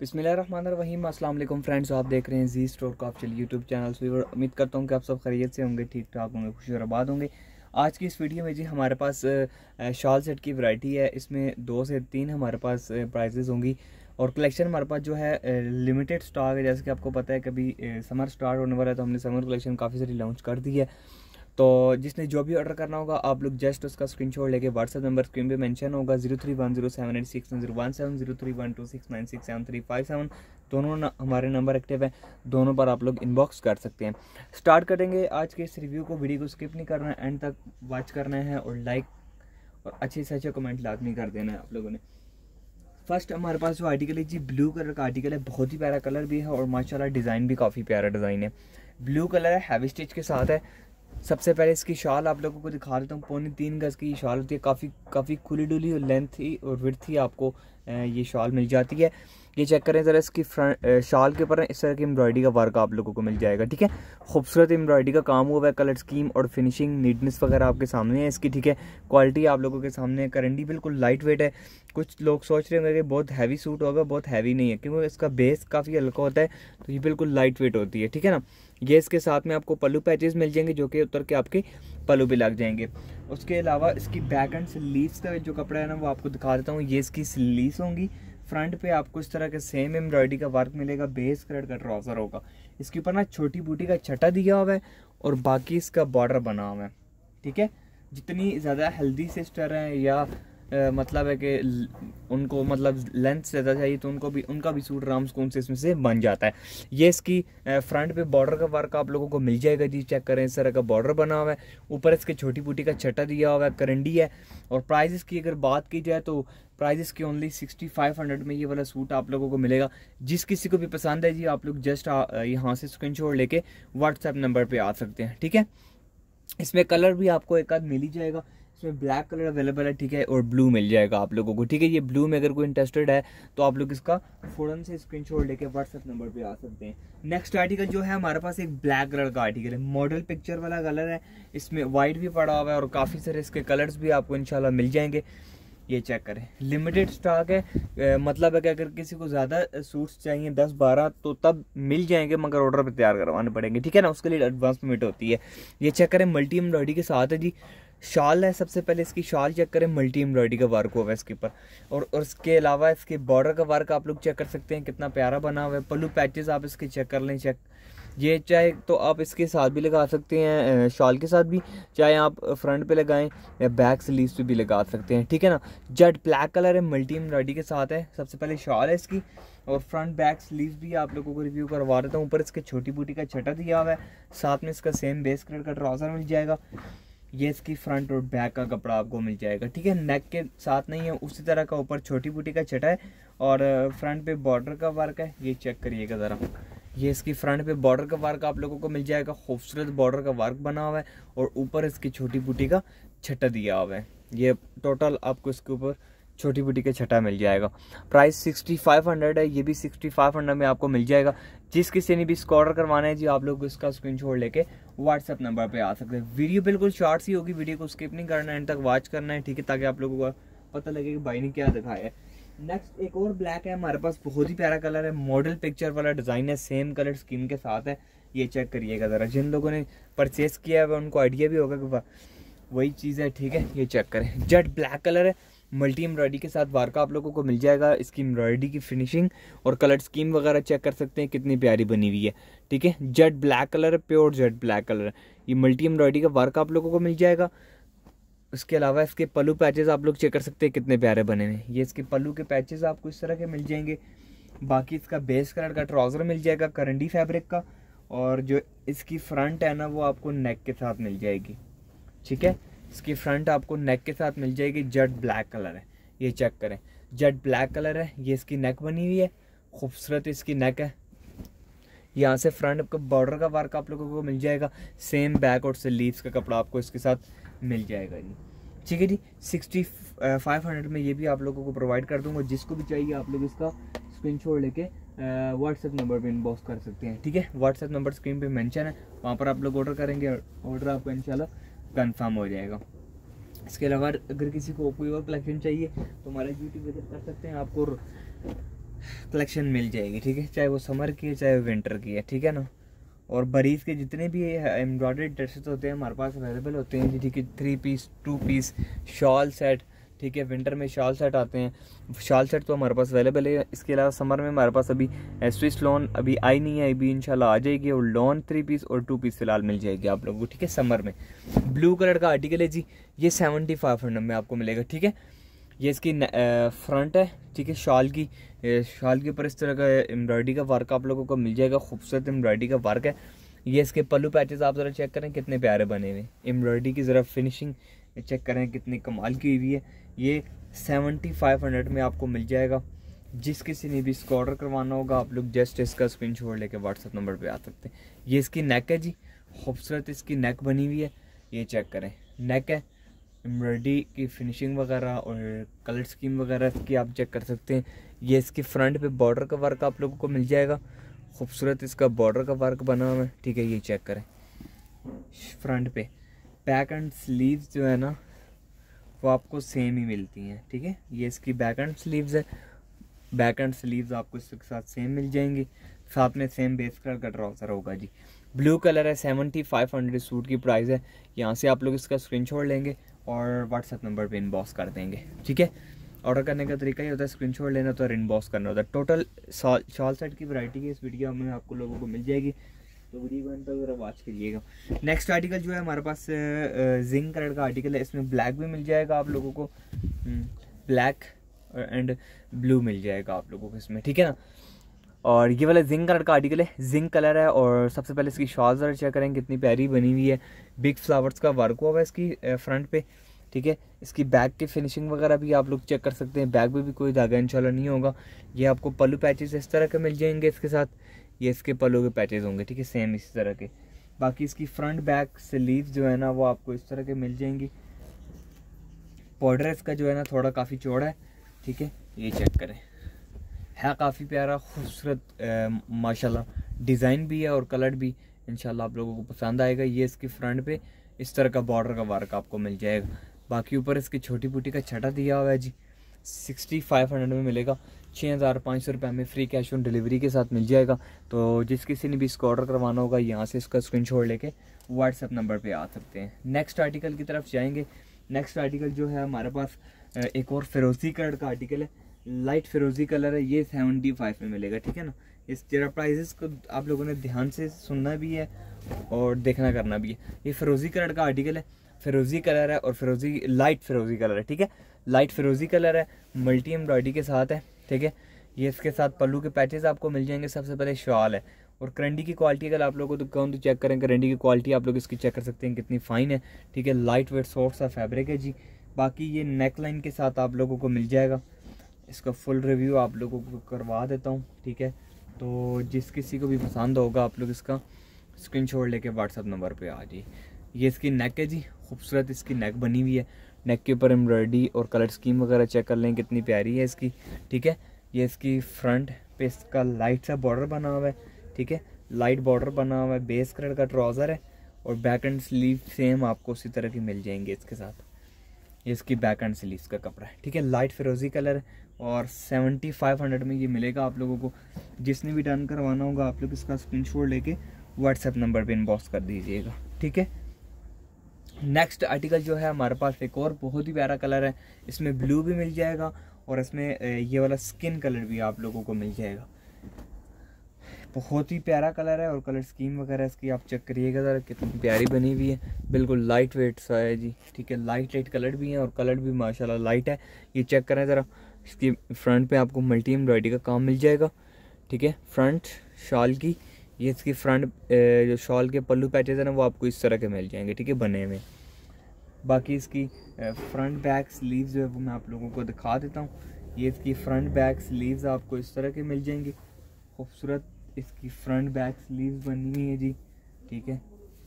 बिस्मिल्लाहिर्रहमानिर्रहीम। अस्सलाम वालेकुम फ्रेंड्स, आप देख रहे हैं जी स्टोर का ऑफिशियल यूट्यूब चैनल। वीवर उम्मीद करता हूं कि आप सब खैरियत से होंगे, ठीक ठाक होंगे, खुशहाल होंगे। आज की इस वीडियो में जी हमारे पास शाल सेट की वैरायटी है। इसमें 2 से 3 हमारे पास प्राइजेज़ होंगी और कलेक्शन हमारे पास जो है लिमिटेड स्टॉक है। जैसे कि आपको पता है कभी समर स्टार्ट होने वाला है तो हमने समर कलेक्शन काफ़ी सारी लॉन्च कर दी है। तो जिसने जो भी ऑर्डर करना होगा आप लोग जस्ट उसका स्क्रीनशॉट लेके व्हाट्सएप नंबर स्क्रीन पे मेंशन होगा 0310786117 0312696735 7। दोनों हमारे नंबर एक्टिव हैं, दोनों पर आप लोग इनबॉक्स कर सकते हैं। स्टार्ट करेंगे आज के इस रिव्यू को। वीडियो को स्किप नहीं करना है, एंड तक वॉच करना है और लाइक और अच्छे से अच्छे कमेंट लाजमी कर देना है आप लोगों ने। फर्स्ट हमारे पास जो आर्टिकल है जी, ब्लू कलर का आर्टिकल है। बहुत ही प्यारा कलर भी है और माशाल्लाह डिज़ाइन भी काफ़ी प्यारा डिज़ाइन है। ब्लू कलर है, हैवी स्टिच के साथ है। सबसे पहले इसकी शाल आप लोगों को दिखा देता हूँ। 3.25 गज की शाल होती है, काफ़ी खुली डुली और लेंथ ही और विड्थ ही आपको ये शाल मिल जाती है। ये चेक करें ज़रा, इसकी फ्रंट शाल के ऊपर इस तरह की एम्ब्रॉयडरी का वर्क आप लोगों को मिल जाएगा। ठीक है, खूबसूरत एम्ब्रॉयडरी का काम हुआ है। कलर स्कीम और फिनिशिंग नीटनेस वगैरह आपके सामने है इसकी। ठीक है, क्वालिटी आप लोगों के सामने है। करंडी बिल्कुल लाइट वेट है। कुछ लोग सोच रहे होंगे कि बहुत हैवी सूट होगा, बहुत हैवी नहीं है क्योंकि इसका बेस काफ़ी हल्का होता है, तो ये बिल्कुल लाइट वेट होती है। ठीक है ना, ये इसके साथ में आपको पल्लू पैचेस मिल जाएंगे जो कि उतर के आपके पल्लू पे लग जाएंगे। उसके अलावा इसकी बैक एंड स्लीव्स का जो कपड़ा है ना वो आपको दिखा देता हूँ। ये इसकी स्लीव्स होंगी। फ्रंट पे आपको इस तरह के सेम एम्ब्रॉयडरी का वर्क मिलेगा। बेस कलर का ट्राउज़र होगा। इसके ऊपर ना छोटी बूटी का छटा दिया हुआ है और बाकी इसका बॉर्डर बना हुआ है। ठीक है, जितनी ज़्यादा हेल्दी सिस्टर हैं या मतलब है कि उनको मतलब लेंथ ज़्यादा चाहिए तो उनका भी सूट राम स्कून से इसमें से बन जाता है। ये इसकी फ्रंट पे बॉर्डर का वर्क आप लोगों को मिल जाएगा जी। चेक करें, इस तरह का बॉर्डर बना हुआ है। ऊपर इसके छोटी बूटी का छटा दिया हुआ है, करंडी है। और प्राइस की अगर बात की जाए तो प्राइस इसकी ओनली 6500 में ये वाला सूट आप लोगों को मिलेगा। जिस किसी को भी पसंद है जी आप लोग जस्ट यहाँ से स्क्रीनशॉट लेके व्हाट्सएप नंबर पर आ सकते हैं। ठीक है, इसमें कलर भी आपको एक आध मिल ही जाएगा। इसमें ब्लैक कलर अवेलेबल है, ठीक है, और ब्लू मिल जाएगा आप लोगों को। ठीक है, ये ब्लू में अगर कोई इंटरेस्टेड है तो आप लोग इसका फ़ौरन से स्क्रीनशॉट लेके व्हाट्सएप नंबर पे आ सकते हैं। नेक्स्ट आर्टिकल जो है हमारे पास एक ब्लैक कलर का आर्टिकल है। मॉडल पिक्चर वाला कलर है, इसमें वाइट भी पड़ा हुआ है और काफ़ी सारे इसके कलर्स भी आपको इंशाल्लाह मिल जाएंगे। ये चेक करें, लिमिटेड स्टॉक है। मतलब है कि अगर किसी को ज़्यादा सूट्स चाहिए 10-12 तो तब मिल जाएंगे, मगर ऑर्डर पर तैयार करवाने पड़ेंगे। ठीक है ना, उसके लिए एडवांस पेमेंट होती है। ये चेक करें, मल्टी एम्ब्रॉयडरी के साथ है जी। शाल है, सबसे पहले इसकी शाल चेक करें, मल्टी एम्ब्रॉयडरी का वर्क हुआ है इसके ऊपर। और इसके अलावा इसके बॉर्डर का वर्क आप लोग चेक कर सकते हैं, कितना प्यारा बना हुआ है। पल्लू पैचेस आप इसके चेक कर लें। चेक ये चाहे तो आप इसके साथ भी लगा सकते हैं, शाल के साथ भी, चाहे आप फ्रंट पे लगाएं या बैक स्लीव्स पे भी लगा सकते हैं। ठीक है ना, जेट ब्लैक कलर है, मल्टी एम्ब्रॉयडरी के साथ है। सबसे पहले शाल है इसकी और फ्रंट बैक स्लीव्स भी आप लोगों को रिव्यू करवा देता हूँ। ऊपर इसके छोटी बूटी का छटा दिया हुआ है, साथ में इसका सेम बेस कलर का ट्राउज़र मिल जाएगा। ये इसकी फ्रंट और बैक का कपड़ा आपको मिल जाएगा। ठीक है, नेक के साथ नहीं है, उसी तरह का ऊपर छोटी बूटी का छटा है और फ्रंट पे बॉर्डर का वर्क है। ये चेक करिएगा ज़रा, ये इसकी फ्रंट पे बॉर्डर का वर्क आप लोगों को मिल जाएगा। खूबसूरत बॉर्डर का वर्क बना हुआ है और ऊपर इसकी छोटी बूटी का छटा दिया हुआ है। ये टोटल आपको इसके ऊपर छोटी बूटी का छटा मिल जाएगा। प्राइस 6500 है, ये भी 6500 में आपको मिल जाएगा। जिस किसी ने भी इसको ऑर्डर करवाना है जी आप लोग इसका स्क्रीनशॉट लेके व्हाट्सएप नंबर पे आ सकते हैं। वीडियो बिल्कुल शॉर्ट सी होगी, वीडियो को स्किप नहीं करना है, एंड तक वॉच करना है। ठीक है, ताकि आप लोगों को पता लगे कि भाई ने क्या दिखाया है। नेक्स्ट एक और ब्लैक है हमारे पास, बहुत ही प्यारा कलर है, मॉडल पिक्चर वाला डिज़ाइन है, सेम कलर स्कीम के साथ है। ये चेक करिएगा ज़रा, जिन लोगों ने परचेज़ किया है उनको आइडिया भी होगा कि वही चीज़ है। ठीक है, ये चेक करें, जेट ब्लैक कलर है, मल्टी एम्ब्रॉयडरी के साथ वार्का आप लोगों को मिल जाएगा। इसकी एम्ब्रॉयडरी की फिनिशिंग और कलर स्कीम वगैरह चेक कर सकते हैं, कितनी प्यारी बनी हुई है। ठीक है, जेट ब्लैक कलर है, प्योर जेट ब्लैक कलर है। ये मल्टी एम्ब्रॉयडरी का वार्का आप लोगों को मिल जाएगा। उसके अलावा इसके पल्लू पैचेस आप लोग चेक कर सकते हैं, कितने प्यारे बने हैं। ये इसके पल्लू के पैचेस आपको इस तरह के मिल जाएंगे। बाकी इसका बेस कलर का ट्राउज़र मिल जाएगा, करंडी फैब्रिक का। और जो इसकी फ्रंट है ना वो आपको नेक के साथ मिल जाएगी। ठीक है, इसकी फ्रंट आपको नेक के साथ मिल जाएगी। जेट ब्लैक कलर है, ये चेक करें, जेट ब्लैक कलर है। ये इसकी नेक बनी हुई है, खूबसूरत इसकी नेक है। यहाँ से फ्रंट का बॉर्डर का वर्क आप लोगों को मिल जाएगा। सेम बैक और स्लीव्स का कपड़ा आपको इसके साथ मिल जाएगा जी। ठीक है जी, 6500 में ये भी आप लोगों को प्रोवाइड कर दूंगा। जिसको भी चाहिए आप लोग इसका स्क्रीनशॉट लेके व्हाट्सएप नंबर पे इनबॉक्स कर सकते हैं। ठीक है, व्हाट्सएप नंबर स्क्रीन पे मेंशन है, वहाँ पर आप लोग ऑर्डर करेंगे और ऑर्डर आपको इंशाल्लाह कंफर्म हो जाएगा। इसके अलावा अगर किसी को कोई और कलेक्शन चाहिए तो हमारा यूट्यूब विजिट कर सकते हैं। आपको कलेक्शन मिल जाएगी, ठीक है, चाहे वो समर की है चाहे वो विंटर की है, ठीक है ना। और बरीज के जितने भी एम्ब्रॉयडरी ड्रेसेस होते हैं हमारे पास अवेलेबल होते हैं, ठीक है, 3 पीस 2 पीस शॉल सेट, ठीक है, विंटर में शॉल सेट आते हैं, शॉल सेट तो हमारे पास अवेलेबल है। इसके अलावा समर में हमारे पास अभी स्विस लॉन अभी आई नहीं है, अभी इंशाल्लाह आ जाएगी, और लॉन 3 पीस और 2 पीस फिलहाल मिल जाएगी आप लोगों को, ठीक है। समर में ब्लू कलर का आर्टिकल है जी, ये 7500 में आपको मिलेगा, ठीक है। ये इसकी फ्रंट है, ठीक है, शॉल के ऊपर इस तरह का एम्ब्रॉयडरी का वर्क आप लोगों को मिल जाएगा, खूबसूरत एम्ब्रॉयडरी का वर्क है। ये इसके पल्लू पैचेस आप ज़रा चेक करें कितने प्यारे बने हुए, एम्ब्रॉयडरी की ज़रा फिनिशिंग चेक करें कितनी कमाल की हुई है। ये 7500 में आपको मिल जाएगा। जिस किसी ने भी इसको ऑर्डर करवाना होगा आप लोग जस्ट इसका स्क्रीनशॉट लेके व्हाट्सएप नंबर पे आ सकते हैं। ये इसकी नेक है जी, खूबसूरत इसकी नेक बनी हुई है, ये चेक करें नेक है, एम्ब्रॉयडरी की फिनिशिंग वगैरह और कलर स्कीम वगैरह की आप चेक कर सकते हैं। ये इसकी फ्रंट पे बॉर्डर का वर्क आप लोगों को मिल जाएगा, खूबसूरत इसका बॉर्डर का वर्क बना हुआ है, ठीक है, ये चेक करें फ्रंट पे। बैक एंड स्लीव्स जो है ना वो आपको सेम ही मिलती हैं, ठीक है, ये इसकी बैक एंड स्लीव्स है, बैक एंड स्लीव्स आपको इसके साथ सेम मिल जाएंगी, साथ में सेम बेस कलर का ट्राउज़र होगा जी। ब्लू कलर है, 7500 सूट की प्राइस है। यहाँ से आप लोग इसका स्क्रीनशॉट लेंगे और व्हाट्सएप नंबर पे इनबॉक्स कर देंगे, ठीक है। ऑर्डर करने का तरीका ये होता है स्क्रीनशॉट लेना होता है और इनबॉक्स करना होता है। टोटल शॉल सेट की वैरायटी की इस वीडियो में आपको लोगों को मिल जाएगी, तो वीडियो एंड तक जरा वॉच करिएगा। नेक्स्ट आर्टिकल जो है हमारे पास जिंक कलर का आर्टिकल है, इसमें ब्लैक भी मिल जाएगा आप लोगों को, ब्लैक एंड ब्लू मिल जाएगा आप लोगों को इसमें, ठीक है ना। और ये वाला जिंक कलर का आर्टिकल है, जिंक कलर है, और सबसे पहले इसकी शॉल जरा चेक करें कितनी प्यारी बनी हुई है, बिग फ्लावर्स का वर्क हुआ है इसकी फ्रंट पे, ठीक है। इसकी बैक की फिनिशिंग वगैरह भी आप लोग चेक कर सकते हैं, बैक में भी कोई धागा इंशाल्लाह नहीं होगा। ये आपको पल्लू पैचेस इस तरह के मिल जाएंगे, इसके साथ ये इसके पल्लू के पैचेस होंगे, ठीक है, सेम इसी तरह के। बाकी इसकी फ्रंट बैक स्लीव जो है ना वो आपको इस तरह के मिल जाएंगी। बॉर्डर इसका जो है ना थोड़ा काफ़ी चौड़ा है, ठीक है, ये चेक करें, है काफ़ी प्यारा खूबसूरत माशाल्लाह, डिज़ाइन भी है और कलर भी इंशाल्लाह आप लोगों को पसंद आएगा। ये इसकी फ्रंट पे इस तरह का बॉर्डर का वर्क आपको मिल जाएगा। बाकी ऊपर इसकी छोटी बूटी का छटा दिया हुआ है जी, 6500 में मिलेगा, 6500 में फ्री कैश ऑन डिलीवरी के साथ मिल जाएगा। तो जिस किसी ने भी इसको ऑर्डर करवाना होगा यहाँ से इसका स्क्रीनशॉट लेके व्हाट्सएप नंबर पे आ सकते हैं। नेक्स्ट आर्टिकल की तरफ जाएंगे। नेक्स्ट आर्टिकल जो है हमारे पास एक और फिरोजी कलर का आर्टिकल है, लाइट फिरोजी कलर है, ये 7500 में मिलेगा, ठीक है ना। इस जरा प्राइजेस को आप लोगों ने ध्यान से सुनना भी है और देखना करना भी है। ये फिरोजी कलर का आर्टिकल है, फिरोजी कलर है और फिरोजी लाइट फिरोजी कलर है, ठीक है, लाइट फिरोजी कलर है, मल्टी एम्ब्रॉयडरी के साथ है, ठीक है। ये इसके साथ पल्लू के पैचेस आपको मिल जाएंगे। सबसे पहले शॉल है और करंडी की क्वालिटी अगर आप लोगों को तो कौन तो चेक करें, करंडी की क्वालिटी आप लोग इसकी चेक कर सकते हैं कितनी फाइन है, ठीक है, लाइट वेट सॉफ्ट सा फैब्रिक है जी। बाकी ये नेक लाइन के साथ आप लोगों को मिल जाएगा, इसका फुल रिव्यू आप लोगों को करवा देता हूँ, ठीक है। तो जिस किसी को भी पसंद होगा आप लोग इसका स्क्रीनशॉट लेके व्हाट्सएप नंबर पे आ जाइए। ये इसकी नेक है जी, खूबसूरत इसकी नेक बनी हुई है, नेक के ऊपर एम्ब्रॉयडरी और कलर स्कीम वगैरह चेक कर लें कितनी प्यारी है इसकी, ठीक है। ये इसकी फ्रंट पे इसका लाइट सा बॉर्डर बना हुआ है, ठीक है, लाइट बॉर्डर बना हुआ है, बेस कलर का ट्राउज़र है और बैक एंड स्लीव सेम आपको उसी तरह की मिल जाएंगे इसके साथ। ये इसकी बैक एंड स्लीव्स का कपड़ा है, ठीक है, लाइट फिरोजी कलर और 7500 में ये मिलेगा आप लोगों को। जिसने भी डन करवाना होगा आप लोग इसका स्क्रीनशॉट लेके व्हाट्सएप नंबर पे इनबॉक्स कर दीजिएगा, ठीक है। नेक्स्ट आर्टिकल जो है हमारे पास एक और बहुत ही प्यारा कलर है, इसमें ब्लू भी मिल जाएगा और इसमें ये वाला स्किन कलर भी आप लोगों को मिल जाएगा। बहुत ही प्यारा कलर है और कलर स्कीम वगैरह इसकी आप चेक करिएगा ज़रा कितनी प्यारी बनी हुई है, बिल्कुल लाइट वेट सा है जी, ठीक है, लाइट वेट कलर भी है और कलर भी माशाल्लाह लाइट है। ये चेक करें ज़रा, इसकी फ्रंट पे आपको मल्टी एम्ब्रॉयडरी का काम मिल जाएगा, ठीक है, फ्रंट शॉल की। ये इसकी फ्रंट जो शॉल के पल्लू पैचेज है ना वो आपको इस तरह के मिल जाएंगे, ठीक है, बने हुए। बाकी इसकी फ्रंट बैक स्लीव्स जो है वो मैं आप लोगों को दिखा देता हूँ। ये इसकी फ्रंट बैक स्लीव्स आपको इस तरह के मिल जाएंगी, खूबसूरत इसकी फ्रंट बैक स्लीव्स बनी हुई है जी, ठीक है,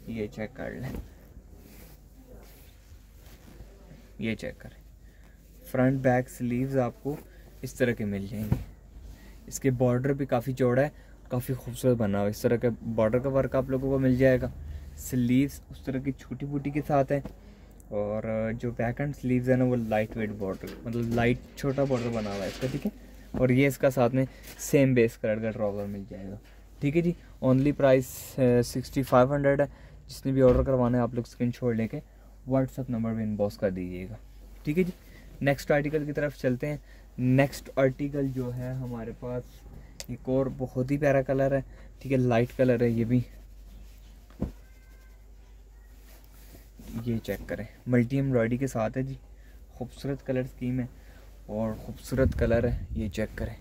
ये चेक कर लें, ये चेक करें, फ्रंट बैक स्लीव्स आपको इस तरह के मिल जाएंगे। इसके बॉर्डर भी काफ़ी चौड़ा है, काफ़ी खूबसूरत बना हुआ, इस तरह का बॉर्डर का वर्क आप लोगों को मिल जाएगा। स्लीव्स उस तरह की छोटी बूटी के साथ है और जो बैक एंड स्लीव्स है ना वो लाइट वेट बॉर्डर, मतलब लाइट छोटा बॉर्डर बना हुआ है इसका, ठीक है। और ये इसका साथ में सेम बेस कलर का ड्रॉवर मिल जाएगा। ठीक है जी, ओनली प्राइस 6500 है। जिसने भी ऑर्डर करवाना है आप लोग स्क्रीनशॉट लेके व्हाट्सअप नंबर पे इनबॉक्स कर दीजिएगा। ठीक है जी, नेक्स्ट आर्टिकल की तरफ चलते हैं। नेक्स्ट आर्टिकल जो है हमारे पास एक और बहुत ही प्यारा कलर है। ठीक है, लाइट कलर है ये भी। ये चेक करें, मल्टी एम्ब्रॉयडरी के साथ है जी, खूबसूरत कलर स्कीम है और ख़ूबसूरत कलर है। ये चेक करें,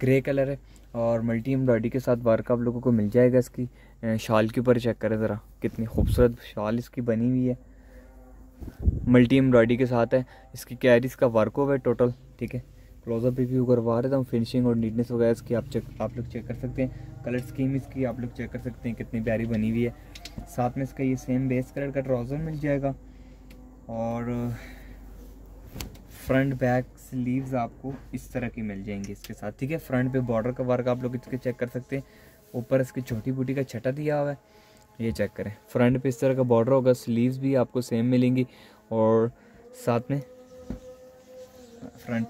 ग्रे कलर है और मल्टी एम्ब्रॉयडरी के साथ वर्क आप लोगों को मिल जाएगा। इसकी शाल के ऊपर चेक करें ज़रा, कितनी खूबसूरत शाल इसकी बनी हुई है, मल्टी एम्ब्रॉयडरी के साथ है। इसकी कैरीज का वर्क हुआ है टोटल। ठीक है, क्लोजअप रिव्यू करवा रहा था, फिनिशिंग और नीटनेस वगैरह इसकी आप लोग चेक कर सकते हैं। कलर स्कीम इसकी आप लोग चेक कर सकते हैं, कितनी प्यारी बनी हुई है। साथ में इसका ये सेम बेस कलर का ट्राउज़र मिल जाएगा और फ्रंट बैक स्लीव्स आपको इस तरह की मिल जाएंगी इसके साथ। ठीक है, फ्रंट पे बॉर्डर का वर्क आप लोग इसके चेक कर सकते हैं। ऊपर इसकी छोटी बूटी का छटा दिया हुआ है, ये चेक करें। फ्रंट पे इस तरह का बॉर्डर होगा, स्लीव्स भी आपको सेम मिलेंगी और साथ में फ्रंट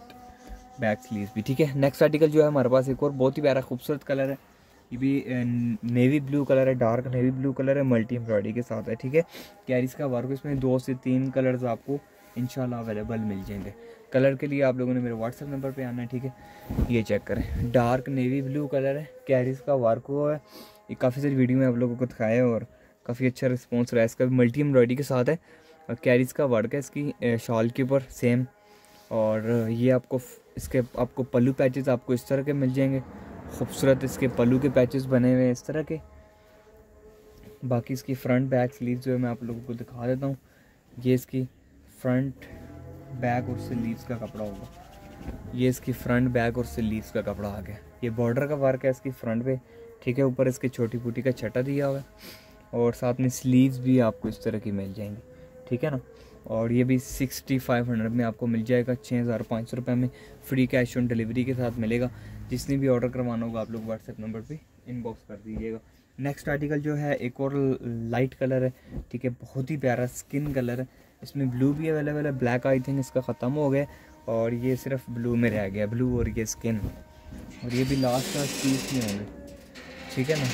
बैक स्लीव्स भी। ठीक है, नेक्स्ट आर्टिकल जो है हमारे पास एक और बहुत ही प्यारा खूबसूरत कलर है। ये भी नेवी ब्लू कलर है, डार्क नेवी ब्लू कलर है, मल्टी एम्ब्रॉयडरी के साथ है। ठीक है, कैरीज का वर्क, इसमें 2 से 3 कलर्स आपको इंशाल्लाह अवेलेबल मिल जाएंगे। कलर के लिए आप लोगों ने मेरे व्हाट्सएप नंबर पे आना है। ठीक है, ये चेक करें, डार्क नेवी ब्लू कलर है, कैरीज का वर्क हुआ है। ये काफ़ी सारी वीडियो में आप लोगों को दिखाया है और काफ़ी अच्छा रिस्पॉन्स रहा है। इसका भी मल्टी एम्ब्रॉयडरी के साथ है और कैरीज का वर्क है इसकी शॉल के ऊपर सेम। और ये आपको इसके आपको पल्लू पैचेस आपको इस तरह के मिल जाएंगे, खूबसूरत इसके पल्लू के पैचेस बने हुए हैं इस तरह के। बाकी इसकी फ्रंट बैक स्लीव जो है मैं आप लोगों को दिखा देता हूँ। ये इसकी फ्रंट बैक और स्लीव्स का कपड़ा होगा। ये इसकी फ्रंट बैक और स्लीव्स का कपड़ा आ गया। ये बॉर्डर का वर्क है इसकी फ्रंट पे। ठीक है, ऊपर इसके छोटी बूटी का छटा दिया हुआ है और साथ में स्लीव्स भी आपको इस तरह की मिल जाएंगी। ठीक है ना, और ये भी 6500 में आपको मिल जाएगा, 6500 रुपये में फ्री कैश ऑन डिलीवरी के साथ मिलेगा। जिसने भी ऑर्डर करवाना होगा आप लोग व्हाट्सएप नंबर पे इनबॉक्स कर दीजिएगा। नेक्स्ट आर्टिकल जो है एक और लाइट कलर है। ठीक है, बहुत ही प्यारा स्किन कलर है। इसमें ब्लू भी अवेलेबल है, ब्लैक आई थिंक इसका ख़त्म हो गया और ये सिर्फ ब्लू में रह गया, ब्लू और ये स्किन। और ये भी लास्ट का पीस में होंगे। ठीक है ना,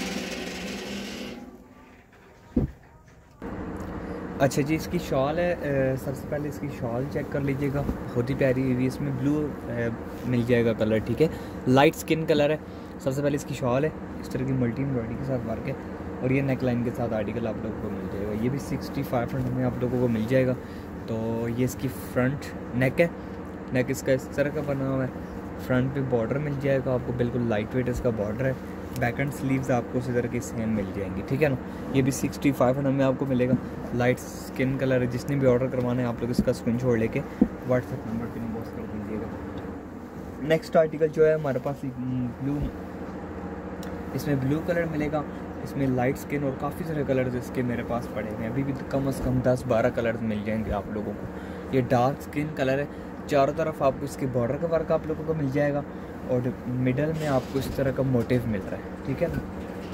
अच्छा जी, इसकी शॉल है। सबसे पहले इसकी शॉल चेक कर लीजिएगा, बहुत ही प्यारी हुई। इसमें ब्लू मिल जाएगा कलर। ठीक है, लाइट स्किन कलर है। सबसे पहले इसकी शॉल है, इस तरह की मल्टी एम्ब्रॉयडरी के साथ वर्क है। और ये नेक लाइन के साथ आर्टिकल आप लोगों को मिल जाएगा। ये भी 6500 में आप लोगों को मिल जाएगा। तो ये इसकी फ्रंट नेक है, नेक इसका इस तरह का बना हुआ है। फ्रंट पे बॉर्डर मिल जाएगा आपको, बिल्कुल लाइट वेट इसका बॉर्डर है। बैक एंड स्लीव्स आपको इसी तरह की सेम मिल जाएंगी। ठीक है ना, ये भी 6500 में आपको मिलेगा। लाइट स्किन कलर है। जिसने भी ऑर्डर करवाना है आप लोग इसका स्क्रीनशॉट लेके व्हाट्सएप नंबर पर इनबॉक्स कर दीजिएगा। नेक्स्ट आर्टिकल जो है हमारे पास ब्लू, इसमें ब्लू कलर मिलेगा। इसमें लाइट स्किन और काफ़ी सारे कलर्स इसके मेरे पास पड़े हैं। अभी भी कम से कम 10-12 कलर्स मिल जाएंगे आप लोगों को। ये डार्क स्किन कलर है, चारों तरफ आपको इसके बॉर्डर का वर्क आप लोगों को मिल जाएगा और मिडल में आपको इस तरह का मोटिव मिल रहा है। ठीक है ना,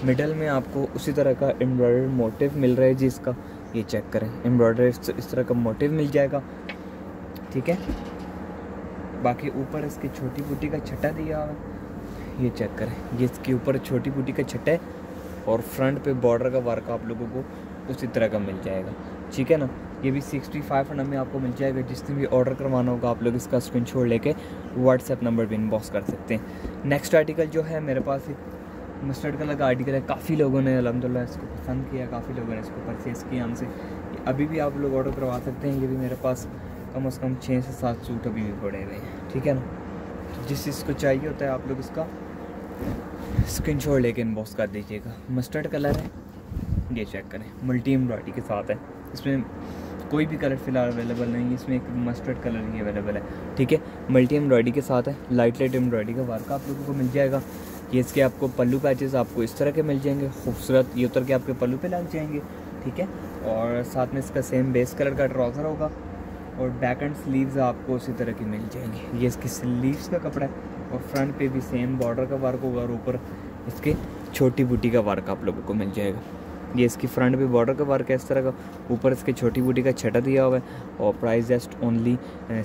मिडल में आपको उसी तरह का एम्ब्रॉयडर्ड मोटिव मिल रहा है जी इसका। ये चेक करें, एम्ब्रॉयडर्ड इस तरह का मोटिव मिल जाएगा। ठीक है, बाकी ऊपर इसकी छोटी बूटी का छटा दिया है। ये चेक करें, ये इसके ऊपर छोटी बूटी का छटा है और फ्रंट पे बॉर्डर का वर्क आप लोगों को उसी तरह का मिल जाएगा। ठीक है ना, ये भी 6500 में आपको मिल जाएगा। जिसने भी ऑर्डर करवाना होगा आप लोग इसका स्क्रीनशॉट लेके व्हाट्सएप नंबर पे इनबॉक्स कर सकते हैं। नेक्स्ट आर्टिकल जो है मेरे पास एक मस्टर्ड कलर का आर्टिकल है। काफ़ी लोगों ने अलहमदुलिल्लाह इसको पसंद किया, काफ़ी लोगों ने इसको परचेज़ किया हमसे। अभी भी आप लोग ऑर्डर करवा सकते हैं। ये भी मेरे पास कम से कम 6 से 7 सूट अभी भी पड़े हुए हैं। ठीक है ना, जिस चीज़ को चाहिए होता है आप लोग इसका स्क्रीनशॉट लेके इनबॉक्स कर दीजिएगा। मस्टर्ड कलर है, ये चेक करें, मल्टी एम्ब्रॉयडरी के साथ है। इसमें कोई भी कलर फ़िलहाल अवेलेबल नहीं है, इसमें एक मस्टर्ड कलर ही अवेलेबल है। ठीक है, मल्टी एम्ब्रॉयडरी के साथ है, लाइट एम्ब्रॉयडरी का वर्क आप लोगों को मिल जाएगा। ये इसके आपको पल्लू पैचेस आपको इस तरह के मिल जाएंगे, खूबसूरत ये उतर के आपके पल्लू पे लग जाएंगे। ठीक है, और साथ में इसका सेम बेस कलर का ट्राउज़र होगा और बैक एंड स्लीव्स आपको उसी तरह की मिल जाएंगी। ये इसकी स्लीव्स का कपड़ा है और फ्रंट पे भी सेम बॉर्डर का वर्क होगा और ऊपर इसके छोटी बूटी का वर्क आप लोगों को मिल जाएगा। ये इसकी फ्रंट भी बॉर्डर का वर्क है इस तरह का, ऊपर इसके छोटी बूटी का छटा दिया हुआ है। और प्राइस जस्ट ओनली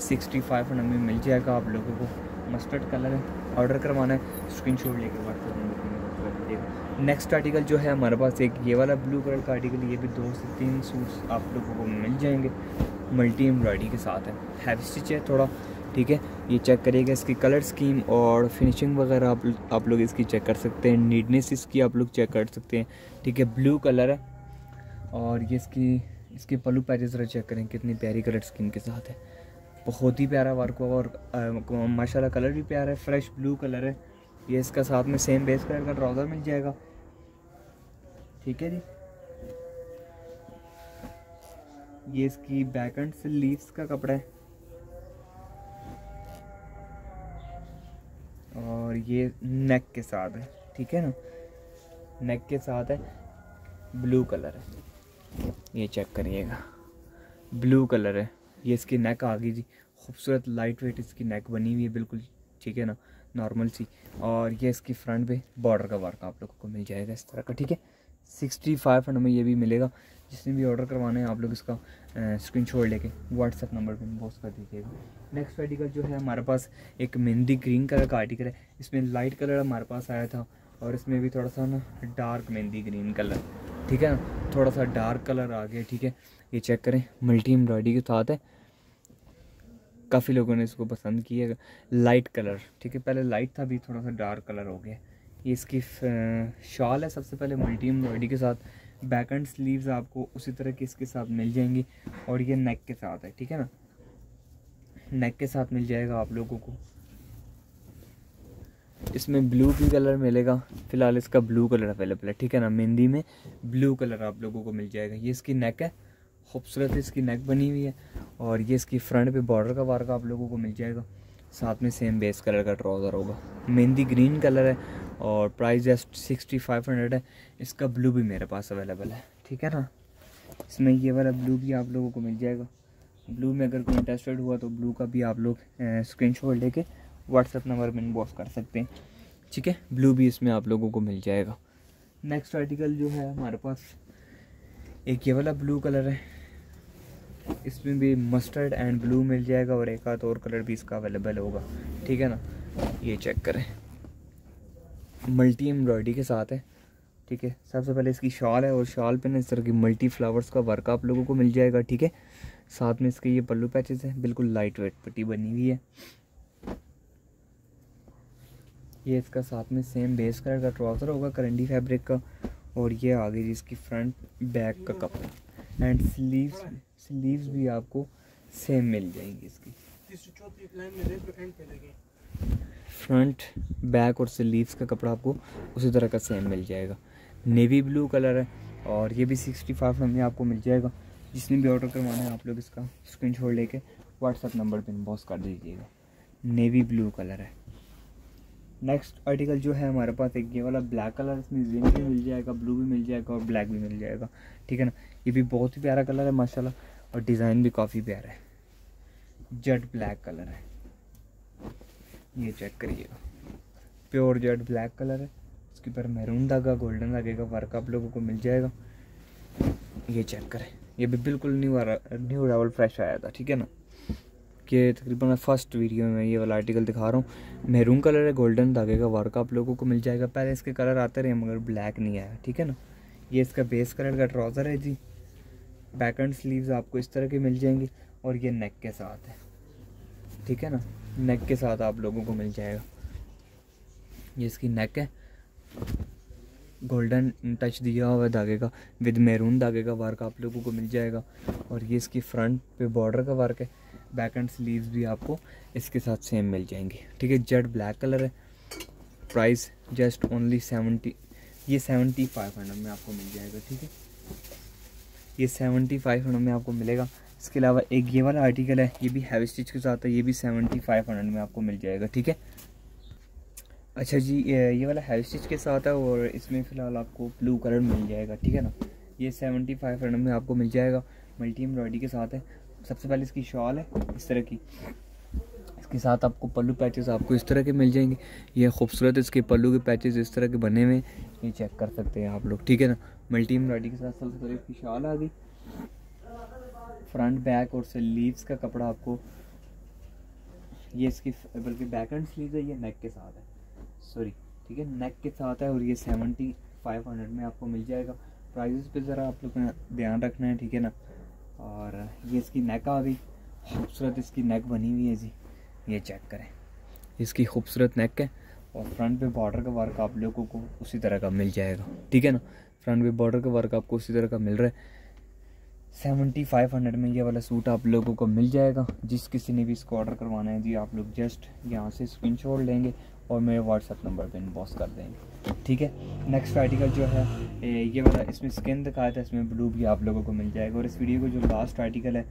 6500 में मिल जाएगा आप लोगों को। मस्टर्ड कलर है, ऑर्डर करवाना है स्क्रीनशॉट लेके व्हाट्सएप। नेक्स्ट आर्टिकल जो है हमारे पास एक ये वाला ब्लू कलर का आर्टिकल, ये भी 2 से 3 सूट्स आप लोगों को मिल जाएंगे मल्टी एम्ब्रॉयडरी के साथ है। हैवी स्टिच है थोड़ा, ठीक है। ये चेक करिएगा इसकी कलर स्कीम और फिनिशिंग वगैरह आप लोग इसकी चेक कर सकते हैं, नीटनेस इसकी आप लोग चेक कर सकते हैं, ठीक है। ब्लू कलर है और ये इसकी पल्लू पैचेस जरा चेक करें कितनी प्यारी कलर स्कीम के साथ है। बहुत ही प्यारा वर्क हुआ और माशाल्लाह कलर भी प्यारा है, फ्रेश ब्लू कलर है। ये इसका साथ में सेम बेस कलर का ट्राउज़र मिल जाएगा, ठीक है जी। ये इसकी बैक एंड से लीव्स का कपड़ा है और ये नेक के साथ है, ठीक है ना, नेक के साथ है। ब्लू कलर है, ये चेक करिएगा ब्लू कलर है। ये इसकी नेक आ गई जी, खूबसूरत लाइट वेट इसकी नेक बनी हुई है बिल्कुल, ठीक है ना, नॉर्मल सी। और ये इसकी फ्रंट पे बॉर्डर का वर्क आप लोगों को मिल जाएगा इस तरह का, ठीक है। 6500 में ये भी मिलेगा। जिसने भी ऑर्डर करवाना है आप लोग इसका स्क्रीनशॉट लेके व्हाट्सएप नंबर पे इनबॉक्स कर दीजिएगा। नेक्स्ट आर्टिकल जो है हमारे पास एक मेहंदी ग्रीन कलर का आर्टिकल है। इसमें लाइट कलर हमारे पास आया था और इसमें भी थोड़ा सा ना डार्क मेहंदी ग्रीन कलर, ठीक है ना, थोड़ा सा डार्क कलर आ गया, ठीक है। ये चेक करें, मल्टी एम्ब्रॉयडरी के साथ है। काफ़ी लोगों ने इसको पसंद किया, लाइट कलर, ठीक है। पहले लाइट था, अभी थोड़ा सा डार्क कलर हो गया। ये इसकी शॉल है सबसे पहले, मल्टी एम्ब्रॉयडरी के साथ। बैक एंड स्लीव्स आपको उसी तरह की इसके साथ मिल जाएंगी और ये नेक के साथ है, ठीक है ना, नेक के साथ मिल जाएगा आप लोगों को। इसमें ब्लू भी कलर मिलेगा, फिलहाल इसका ब्लू कलर अवेलेबल है, ठीक है ना। मेहंदी में ब्लू कलर आप लोगों को मिल जाएगा। ये इसकी नेक है, खूबसूरत इसकी नेक बनी हुई है। और ये इसकी फ्रंट पे बॉर्डर का वर्क आप लोगों को मिल जाएगा, साथ में सेम बेस कलर का ट्राउज़र होगा। मेहंदी ग्रीन कलर है और प्राइस जस्ट 6500 है। इसका ब्लू भी मेरे पास अवेलेबल है, ठीक है ना। इसमें ये वाला ब्लू भी आप लोगों को मिल जाएगा। ब्लू में अगर कोई इंटरेस्टेड हुआ तो ब्लू का भी आप लोग स्क्रीनशॉट लेके व्हाट्सएप नंबर में इनबॉक्स कर सकते हैं, ठीक है। ब्लू भी इसमें आप लोगों को मिल जाएगा। नेक्स्ट आर्टिकल जो है हमारे पास एक ये वाला ब्लू कलर है। इसमें भी मस्टर्ड एंड ब्लू मिल जाएगा और एक आध और कलर भी इसका अवेलेबल होगा, ठीक है ना। ये चेक करें, मल्टी एम्ब्रॉयडरी के साथ है, ठीक है। सबसे पहले इसकी शॉल है और शॉल पे ना इस तरह की मल्टी फ्लावर्स का वर्क आप लोगों को मिल जाएगा, ठीक है। साथ में इसके ये पल्लू पैचेस हैं, बिल्कुल लाइट वेट पट्टी बनी हुई है। ये इसका साथ में सेम बेस कलर का ट्राउज़र होगा, करंडी फैब्रिक का। और ये आ गई इसकी फ्रंट बैक का कपड़ा एंड स्लीव्स भी आपको सेम मिल जाएंगी। इसकी फ्रंट बैक और स्लीव्स का कपड़ा आपको उसी तरह का सेम मिल जाएगा। नेवी ब्लू कलर है और ये भी 6500 में आपको मिल जाएगा। जिसने भी ऑर्डर करवाना है आप लोग इसका स्क्रीनशॉट लेके व्हाट्सएप नंबर पे इनबॉक्स कर दीजिएगा। नेवी ब्लू कलर है। नेक्स्ट आर्टिकल जो है हमारे पास एक ये वाला ब्लैक कलर, इसमें जिंक भी मिल जाएगा, ब्लू भी मिल जाएगा और ब्लैक भी मिल जाएगा, ठीक है ना। ये भी बहुत ही प्यारा कलर है माशाल्लाह और डिज़ाइन भी काफ़ी प्यारा है। जेट ब्लैक कलर है, ये चेक करिएगा, प्योर जेट ब्लैक कलर है। इसके ऊपर मैरून धागा, गोल्डन धागे का वर्क आप लोगों को मिल जाएगा। ये चेक करें, ये भी बिल्कुल न्यू अराइवल फ्रेश आया था, ठीक है ना। ये तकरीबन मैं फर्स्ट वीडियो में ये वाला आर्टिकल दिखा रहा हूँ। मैरून कलर है, गोल्डन धागे का वर्क आप लोगों को मिल जाएगा। पहले इसके कलर आते रहे मगर ब्लैक नहीं आया, ठीक है ना। ये इसका बेस कलर का ट्राउज़र है जी। बैक एंड स्लीव्स आपको इस तरह के मिल जाएंगी और ये नेक के साथ है, ठीक है ना, नेक के साथ आप लोगों को मिल जाएगा। ये इसकी नेक है, गोल्डन टच दिया हुआ धागे का विद मैरून धागे का वर्क आप लोगों को मिल जाएगा। और ये इसकी फ्रंट पे बॉर्डर का वर्क है। बैक एंड स्लीव्स भी आपको इसके साथ सेम मिल जाएंगे, ठीक है। जेट ब्लैक कलर है, प्राइस जस्ट ओनली 7500 में आपको मिल जाएगा, ठीक है। ये 7500 में आपको मिलेगा। इसके अलावा एक ये वाला आर्टिकल है, ये भी हैवी स्टिच के साथ है। ये भी 7500 में आपको मिल जाएगा, ठीक है। अच्छा जी, ये वाला हैवी स्टिच के साथ है और इसमें फ़िलहाल आपको ब्लू कलर मिल जाएगा, ठीक है ना। ये 7500 में आपको मिल जाएगा, मल्टी एम्ब्रॉयडरी के साथ है। सबसे पहले इसकी शॉल है इस तरह की, इसके साथ आपको पल्लू पैचेस आपको इस तरह के मिल जाएंगे। ये खूबसूरत इसके पल्लू के पैचेस इस तरह के बने हुए, ये चेक कर सकते हैं आप लोग, ठीक है ना। मल्टी एम्ब्रॉयडरी के साथ सलसले की शाल आ गई। फ्रंट बैक और स्लीव्स का कपड़ा आपको ये इसकी बल्कि बैक एंड स्लीव्स है, ये नेक के साथ है, सॉरी ठीक है नेक के साथ है। और ये 7500 में आपको मिल जाएगा। प्राइजेस पे ज़रा आप लोग का ध्यान रखना है, ठीक है ना। और ये इसकी नेक आ गई, खूबसूरत इसकी नेक बनी हुई है जी, ये चेक करें इसकी खूबसूरत नेक है। और फ्रंट पे बॉर्डर का वर्क आप लोगों को उसी तरह का मिल जाएगा, ठीक है ना। फ्रंट पे बॉर्डर का वर्क आपको उसी तरह का मिल रहा है। 7500 में ये वाला सूट आप लोगों को मिल जाएगा। जिस किसी ने भी इसको ऑर्डर करवाना है जी, आप लोग जस्ट यहाँ से स्क्रीनशॉट लेंगे और मेरे व्हाट्सअप नंबर पे इनबॉक्स कर देंगे, ठीक है। नेक्स्ट आर्टिकल जो है ये वाला, इसमें स्किन दिखाया था, इसमें ब्लू भी आप लोगों को मिल जाएगा। और इस वीडियो का जो लास्ट आर्टिकल है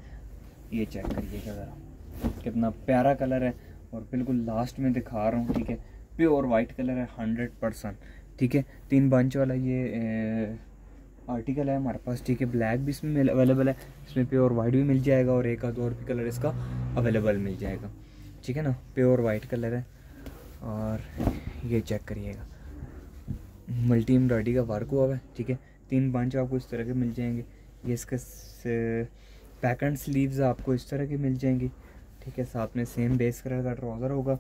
ये चेक करिएगा ज़रा, कितना प्यारा कलर है और बिल्कुल लास्ट में दिखा रहा हूँ, ठीक है। प्योर वाइट कलर है 100%, ठीक है। 3 बंच वाला ये आर्टिकल है हमारे पास, ठीक है। ब्लैक भी इसमें अवेलेबल है, इसमें प्योर वाइट भी मिल जाएगा और एक आध और भी कलर इसका अवेलेबल मिल जाएगा, ठीक है ना। प्योर वाइट कलर है और ये चेक करिएगा, मल्टी एम्ब्रॉयडरी का वर्क हुआ है, ठीक है। 3 बंच आपको इस तरह के मिल जाएंगे। ये इसके बैक एंड स्लीव्स आपको इस तरह के मिल जाएंगी, ठीक है। साथ में सेम बेस कलर का ट्राउज़र होगा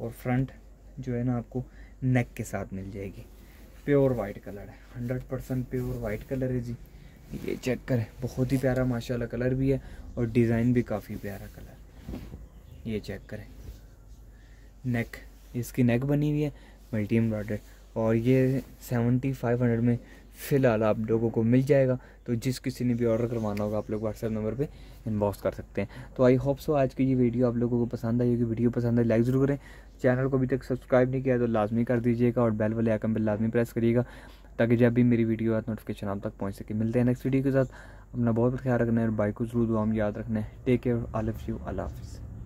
और फ्रंट जो है ना आपको नेक के साथ मिल जाएगी। प्योर वाइट कलर है, 100% प्योर वाइट कलर है जी, ये चेक करें। बहुत ही प्यारा माशाल्लाह कलर भी है और डिज़ाइन भी काफ़ी प्यारा कलर, ये चेक करें। नेक, इसकी नेक बनी हुई है मल्टी एम्ब्रॉयडर और ये 7500 में फ़िलहाल आप लोगों को मिल जाएगा। तो जिस किसी ने भी ऑर्डर करवाना होगा आप लोग व्हाट्सएप नंबर पे इनबॉक्स कर सकते हैं। तो आई होप सो आज की ये वीडियो आप लोगों को पसंद आई होगी। वीडियो पसंद आए लाइक ज़रूर करें, चैनल को अभी तक सब्सक्राइब नहीं किया तो लाजमी कर दीजिएगा और बेल वाले आइकन पर लाजमी प्रेस करिएगा ताकि जब भी मेरी वीडियो आए नोटिफिकेशन आप तक पहुँच सके। मिलते हैं नेक्स्ट वीडियो के साथ। अपना बहुत ख्याल रखना है और बाइक को जरूर दुआ में याद रखना है। Take care, I love you, अल्लाह हाफिज़।